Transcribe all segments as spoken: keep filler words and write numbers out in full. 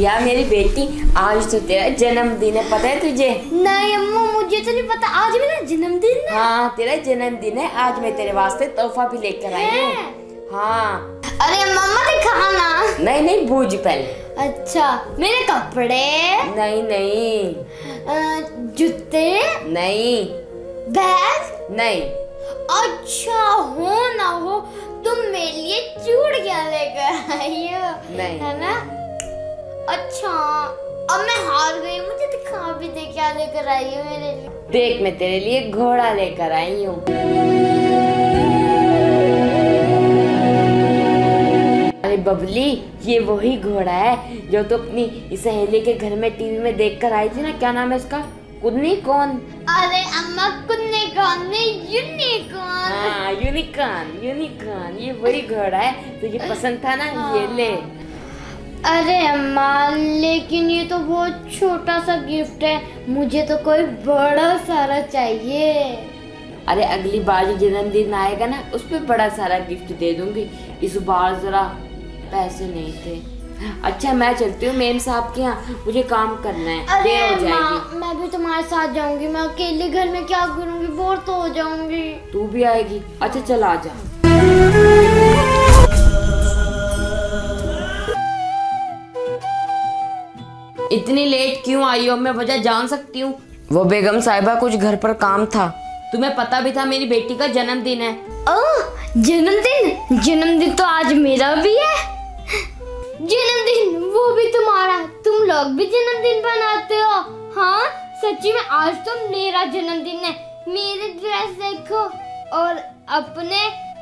रिया मेरी बेटी, आज तो तेरा जन्मदिन है, पता है तुझे? नहीं अम्मू, मुझे तो नहीं पता, आज मेरा जन्मदिन है। हाँ तेरा जन्मदिन है, आज मैं तेरे वास्ते तोहफा भी लेकर आई हूँ। हाँ अरे मम्मा ने खाना नहीं नहीं भूज पहले। अच्छा मेरे कपड़े? नहीं नहीं। जूते? नहीं। बैग? नहीं। अच्छा हो ना हो तुम मेरे लिए चूड़ियां लेकर आई हो, है ना? अच्छा अब मैं हार गई, मुझे दिखा भी दे क्या लेकर आई हो मेरे लिए। देख मैं तेरे लिए घोड़ा लेकर आई हूँ। अरे बबली, ये वही घोड़ा है जो तो अपनी सहेली के घर में टीवी में देखकर आई थी ना, क्या नाम है उसका? कुन्नी कौन? अरे अम्मा कुन्नी कौन नहीं, यूनिकॉर्न। हाँ यूनिकॉर्न यूनिकॉर्न, ये वही घोड़ा है, तुझे पसंद था ना? हाँ। ये ले। अरे अम्मा लेकिन ये तो बहुत छोटा सा गिफ्ट है, मुझे तो कोई बड़ा सारा चाहिए। अरे अगली बार जो जन्मदिन आएगा ना उस पर बड़ा सारा गिफ्ट दे दूंगी, इस बार जरा पैसे नहीं थे। अच्छा मैं चलती हूँ मेम साहब के यहाँ, मुझे काम करना है, देर हो जाएगी। मैं भी तुम्हारे साथ जाऊंगी, मैं अकेले घर में क्या करूंगी, बोर तो हो जाऊंगी। तू भी आएगी? अच्छा चल आ जा। इतनी लेट क्यों आई हो, मैं वजह जान सकती हूँ? वो बेगम साहिबा कुछ घर पर काम था, तुम्हें पता भी था मेरी बेटी का जन्मदिन है। जन्मदिन? जन्मदिन तो आज मेरा भी है। जन्मदिन? वो भी तुम्हारा? तुम लोग भी जन्मदिन बनाते हो? हाँ सच्ची में आज तो मेरा जन्मदिन है। मेरे ड्रेस देखो, और अपने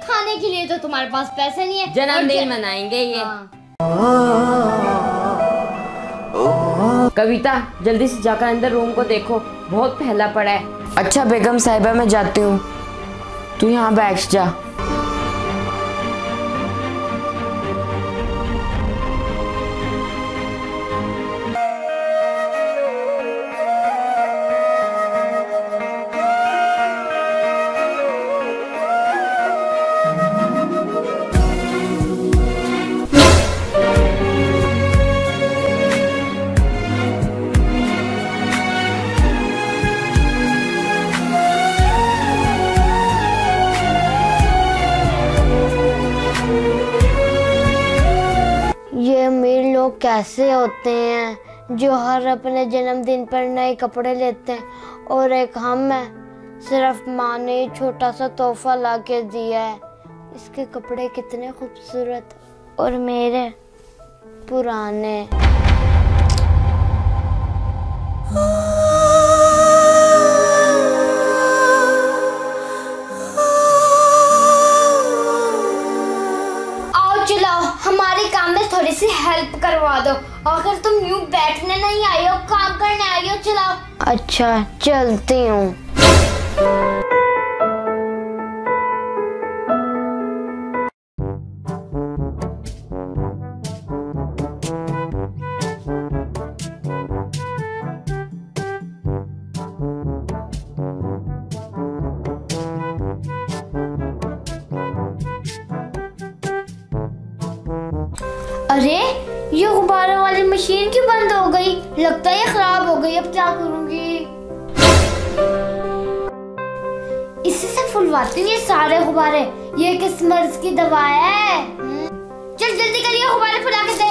खाने के लिए तो तुम्हारे पास पैसे नहीं है। जन्मदिन मनाएंगे ये। हाँ। कविता जल्दी से जाकर अंदर रूम को देखो, बहुत फैला पड़ा है। अच्छा बेगम साहिबा मैं जाती हूँ, तू यहाँ बैठ जा। कैसे होते हैं जो हर अपने जन्मदिन पर नए कपड़े लेते हैं, और एक हम है। सिर्फ माँ ने छोटा सा तोहफा लाके दिया है। इसके कपड़े कितने खूबसूरत और मेरे पुराने। थोड़ी सी हेल्प करवा दो, अगर तुम यूं बैठने नहीं आई हो, काम करने आई हो। चलाओ। अच्छा चलती हूँ। अरे ये गुब्बारों वाली मशीन क्यों बंद हो गई? लगता है ये खराब हो गई, अब क्या करूंगी? इससे फुलवाती हूँ ये सारे गुब्बारे, ये किस मर्ज की दवा है। चल जल्दी कर, ये गुब्बारे फुला के दे।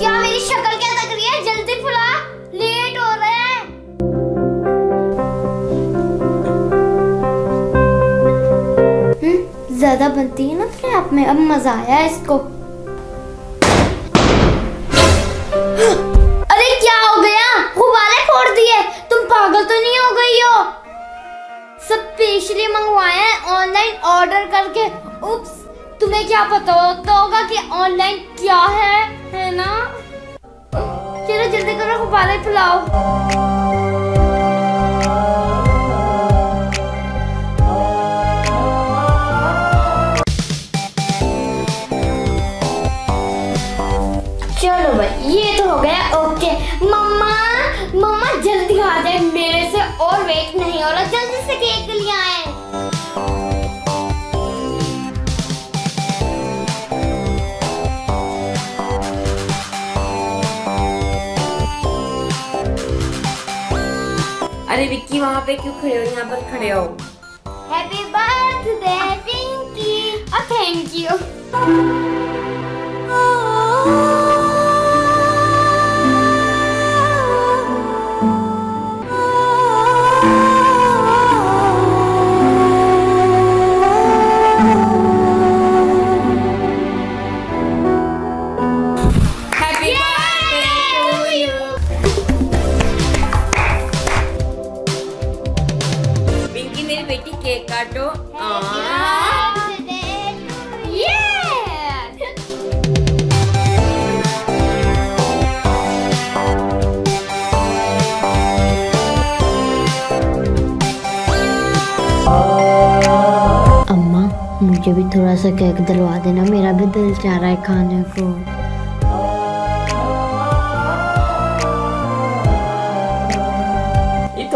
क्या मेरी शक्ल क्या लग रही है? जल्दी फुला, लेट हो रहा है। हम्म, ज्यादा बनती है ना अपने आप में, अब मजा आया इसको। अरे क्या हो गया, गुब्बारे फोड़ दिए? तुम पागल तो नहीं हो गई हो? सब स्पेशली मंगवाए हैं ऑनलाइन ऑर्डर करके। उप्स, तुम्हें क्या पता होगा कि ऑनलाइन क्या है, है ना? चलो जल्दी करो, गुब्बारे फुलाओ। चलो भाई ये तो हो गया। ओके मम्मा, मम्मा जल्दी आ जाए, मेरे से और वेट नहीं हो रहा, जल्दी से केक ले आए। वहाँ पे क्यों खड़े हो, यहाँ पर खड़े हो। Happy birthday Pinky. और थैंक यू। बेटी केक काटो। अम्मा मुझे भी थोड़ा सा केक दिलवा देना, मेरा भी दिल चाह रहा है खाने को।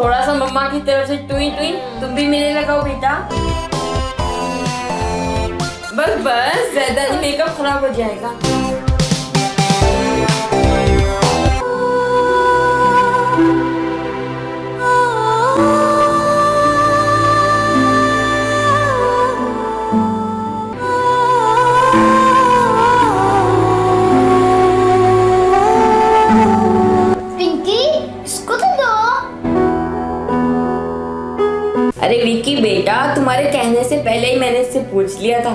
थोड़ा सा मम्मा की तरफ से टुई टुई, तुम भी मेरे लगाओ बेटा। बस बस, ज्यादा मेकअप खराब हो जाएगा। अरे विक्की बेटा, तुम्हारे कहने से पहले ही मैंने इससे पूछ लिया था।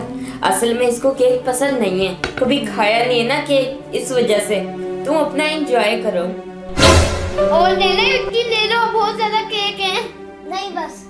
असल में इसको केक पसंद नहीं है, कभी खाया नहीं है ना केक, इस वजह से। तुम अपना एंजॉय करो। और ले ले विक्की, ले लो, बहुत ज्यादा केक है। नहीं बस।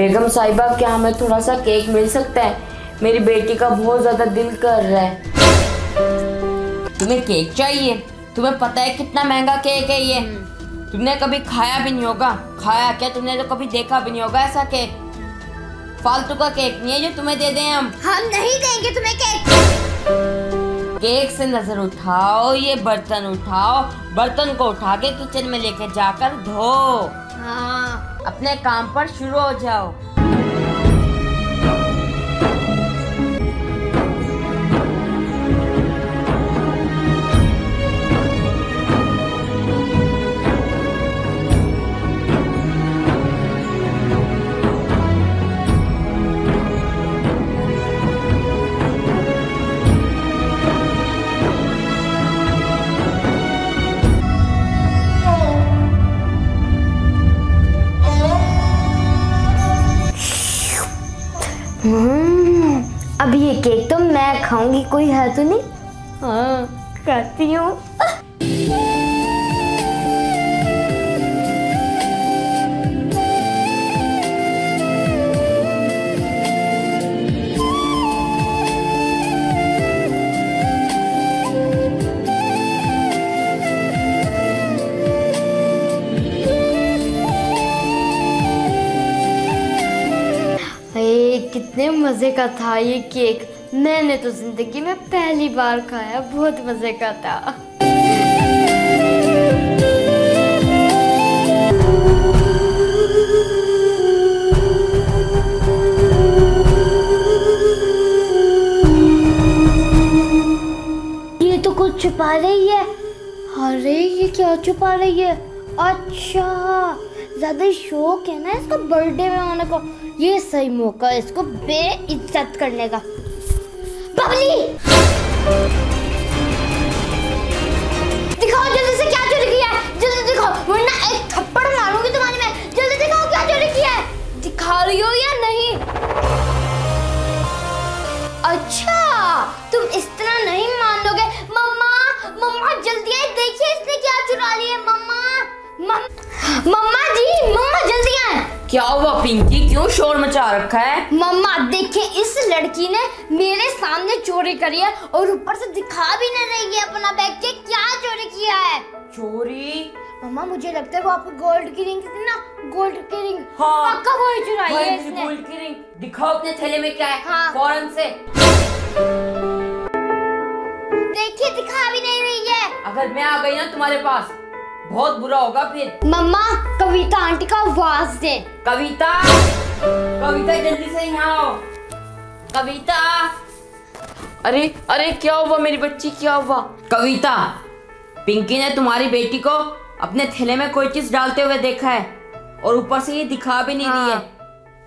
बेगम साहिबा, क्या हमें थोड़ा सा केक मिल सकता है? मेरी बेटी का बहुत ज्यादा दिल कर रहा है। तुम्हें केक चाहिए? तुम्हें पता है कितना महंगा केक है ये? तुमने कभी खाया भी नहीं होगा। खाया क्या? तुमने तो कभी देखा भी नहीं होगा ऐसा केक। फालतू का केक नहीं है जो तुम्हें दे दें हम। हम नहीं देंगे तुम्हें केक। केक से नजर उठाओ, ये बर्तन उठाओ, बर्तन को उठा के किचन में लेके जाकर धो। हाँ। अपने काम पर शुरू हो जाओ। अब ये केक तो मैं खाऊंगी, कोई है तो नहीं? हाँ, खाती हूँ। कितने मज़े का था ये केक, मैंने तो जिंदगी में पहली बार खाया, बहुत मज़े का था। ये तो कुछ छुपा रही है। अरे ये क्या छुपा रही है? अच्छा, ज़्यादा शौक है ना इसका बर्थडे में आने का। ये सही मौका है इसको बेइज्जत करने का। बबली, दिखाओ जल्दी से क्या चोरी किया है, जल्दी दिखाओ वरना एक थप्पड़ मारूंगी तुम्हारी मैं। जल्दी दिखाओ क्या चोरी किया है, दिखा रही हो या नहीं? अच्छा, तुम इस तरह नहीं मानोगे। मम्मा मम्मा जल्दी आए, देखिए इसने क्या चुरा लिया है। मम्मा मम्मा जी, मम्मा जल्दी आए। क्या हुआ पिंकी, क्यों शोर मचा रखा है? मम्मा देखे, इस लड़की ने मेरे सामने चोरी करी है और ऊपर से दिखा भी नहीं रही है अपना बैग के क्या चोरी किया है। चोरी? मम्मा मुझे लगता है वो आपको गोल्ड की रिंग थी ना, गोल्ड की रिंग। हाँ, पक्का वो ही चुराई है इसने। गोल्ड की रिंग दिखाओ अपने थैले में क्या है। हाँ। फौरन से। देखिए दिखा भी नहीं रही अगर मैं आ गई ना तुम्हारे पास बहुत बुरा होगा फिर। मम्मा कविता आंटी का आवाज दे। कविता, कविता जल्दी से यहाँ आओ। कविता, अरे अरे क्या हुआ मेरी बच्ची, क्या हुआ? कविता, पिंकी ने तुम्हारी बेटी को अपने थैले में कोई चीज डालते हुए देखा है और ऊपर से ये दिखा भी नहीं हाँ। रही है।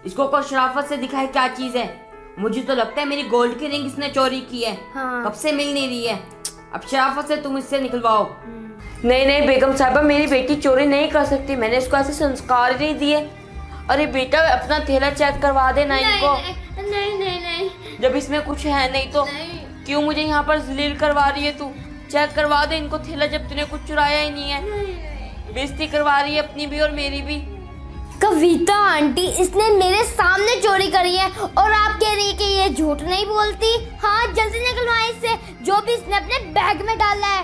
इसको कोई शराफत से दिखा है क्या चीज है। मुझे तो लगता है मेरी गोल्ड की रिंग इसने चोरी की है हाँ। कब से मिल नहीं रही है। अब शराफत से तुम इससे निकलवाओ। नहीं नहीं बेगम साहबा, मेरी बेटी चोरी नहीं कर सकती, मैंने इसको ऐसे संस्कार नहीं दिए। अरे बेटा अपना थैला चेक करवा देना इनको। नहीं नहीं नहीं, नहीं। जब इसमें कुछ है नहीं तो नहीं। क्यों मुझे यहाँ पर जलील करवा रही है तू? चेक करवा दे इनको थैला, जब तूने कुछ चुराया ही नहीं है। बेइज्जती करवा रही है अपनी भी और मेरी भी। कविता आंटी, इसने मेरे सामने चोरी करी है और आप कह रही है कि ये झूठ नहीं बोलती। हाँ जल्दी निकलवाएं इससे जो भी इसने अपने बैग में डाला है।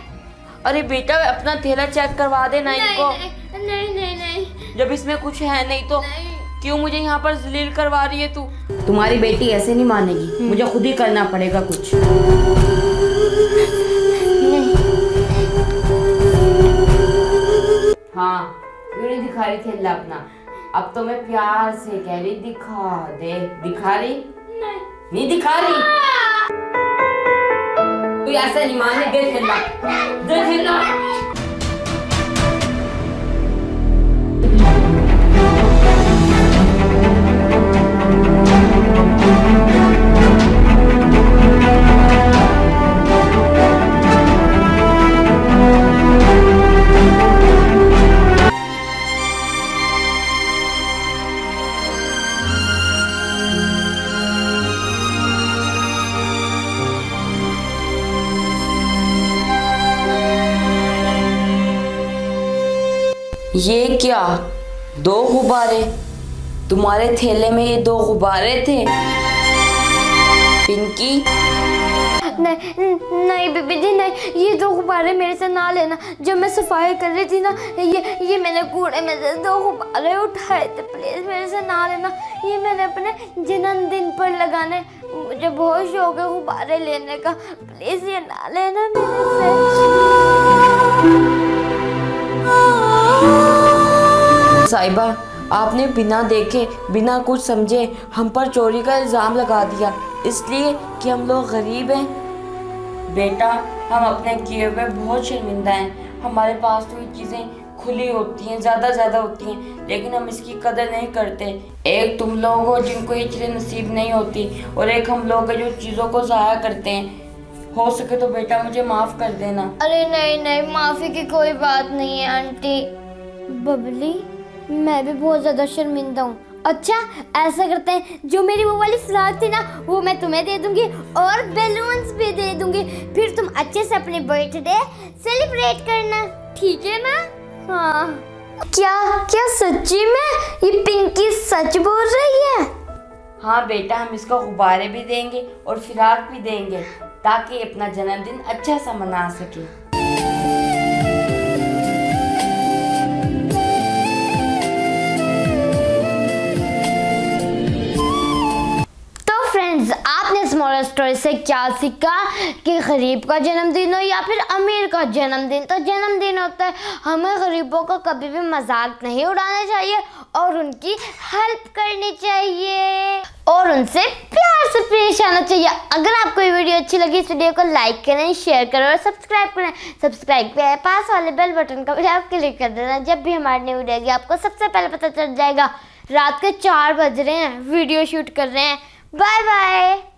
अरे बेटा अपना थैला चेक करवा देना इनको। नहीं नहीं नहीं, जब इसमें कुछ है नहीं तो नहीं। क्यों मुझे यहाँ पर जलील करवा रही है तू? तुम्हारी बेटी ऐसे नहीं मानेगी, मुझे खुद ही करना पड़ेगा कुछ। हाँ क्यों नहीं दिखा रही थैला अपना? अब तो मैं प्यार से कह रही दिखा दे। दिखा रही नहीं, नहीं दिखा रही। तू ऐसा नहीं माने, दे थैला, दे थैला। ये क्या, दो गुब्बारे? तुम्हारे थैले में ये दो गुब्बारे थे पिंकी? नहीं नहीं बीबी जी नहीं, ये दो गुब्बारे मेरे से ना लेना। जब मैं सफाई कर रही थी ना ये ये मैंने कूड़े में से दो गुब्बारे उठाए थे, प्लीज मेरे से ना लेना। ये मैंने अपने जन्मदिन पर लगाने, मुझे बहुत शौक है गुब्बारे लेने का, प्लीज ये ना लेना मेरे से। साहिबा आपने बिना देखे बिना कुछ समझे हम पर चोरी का इल्ज़ाम लगा दिया इसलिए कि हम लोग गरीब हैं। बेटा हम अपने किए हुए बहुत शर्मिंदा हैं। हमारे पास तो ये चीज़ें खुली होती हैं, ज़्यादा ज़्यादा होती हैं, लेकिन हम इसकी कदर नहीं करते। एक तुम लोग हो जिनको ये चीज़ें नसीब नहीं होती और एक हम लोग जो चीज़ों को ज़ाया करते हैं। हो सके तो बेटा मुझे माफ़ कर देना। अरे नहीं नहीं, माफ़ी की कोई बात नहीं है आंटी। बबली मैं भी बहुत ज़्यादा शर्मिंदा हूँ। अच्छा ऐसा करते हैं, जो मेरी वो वाली फ्राक थी ना वो मैं तुम्हें दे दूंगी और बैलून्स भी दे दूंगी, फिर तुम अच्छे से अपने बर्थडे सेलिब्रेट करना, ठीक है ना? हाँ। क्या क्या सच्ची में ये पिंकी सच बोल रही है? हाँ बेटा, हम इसको गुब्बारे भी देंगे और फ्राक भी देंगे ताकि अपना जन्मदिन अच्छा सा मना सके। मोरल स्टोरी से क्या सीखा कि गरीब का जन्मदिन हो या फिर अमीर का जन्मदिन तो जन्मदिन होता है। हमें गरीबों को कभी भी मजाक नहीं उड़ाना चाहिए और उनकी हेल्प करनी चाहिए और उनसे प्यार से पेश आना चाहिए। अगर आपको ये वीडियो अच्छी लगी इस वीडियो को लाइक करें, शेयर करें और सब्सक्राइब करें। सब्सक्राइब पे पास वाले बेल बटन का आप क्लिक कर देना, जब भी हमारी न्यू वीडियो आएगी आपको सबसे पहले पता चल जाएगा। रात के चार बज रहे हैं, वीडियो शूट कर रहे हैं। Bye bye.